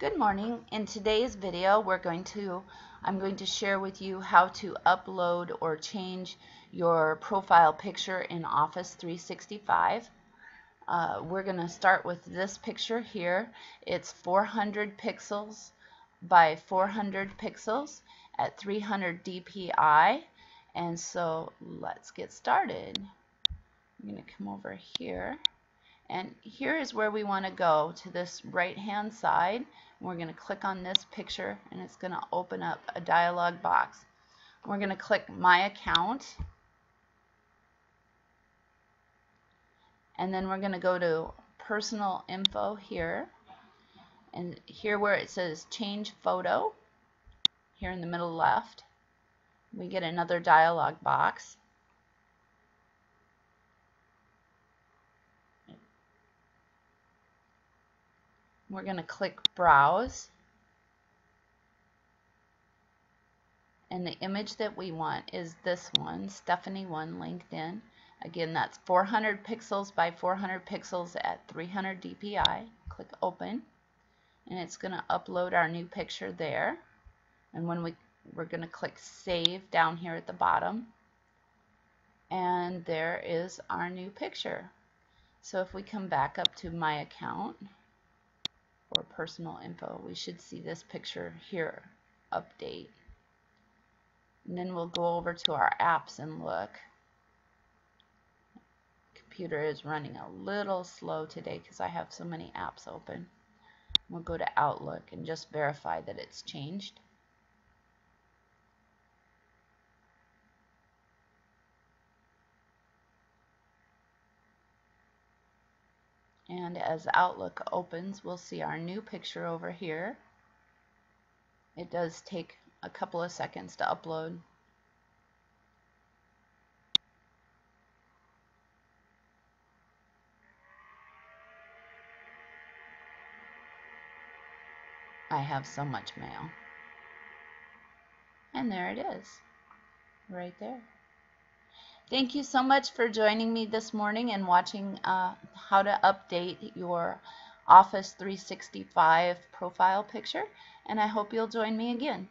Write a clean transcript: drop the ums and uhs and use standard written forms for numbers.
Good morning. In today's video I'm going to share with you how to upload or change your profile picture in Office 365. We're going to start with this picture here. It's 400 pixels by 400 pixels at 300 DPI, and so let's get started. I'm going to come over here. And here is where we want to go, to this right-hand side. We're going to click on this picture, and it's going to open up a dialog box. We're going to click My Account, and then we're going to go to Personal Info here, and here where it says Change Photo, here in the middle left, we get another dialog box. We're going to click Browse, and the image that we want is this one, Stephanie 1 LinkedIn. Again, that's 400 pixels by 400 pixels at 300 DPI. Click Open, and it's going to upload our new picture there. And when we're going to click Save down here at the bottom, and there is our new picture. So if we come back up to My Account, or Personal Info, we should see this picture here, Update. And then we'll go over to our apps and look. Computer is running a little slow today because I have so many apps open. We'll go to Outlook and just verify that it's changed. And as Outlook opens, we'll see our new picture over here. It does take a couple of seconds to upload. I have so much mail. And there it is, right there. Thank you so much for joining me this morning and watching how to update your Office 365 profile picture, and I hope you'll join me again.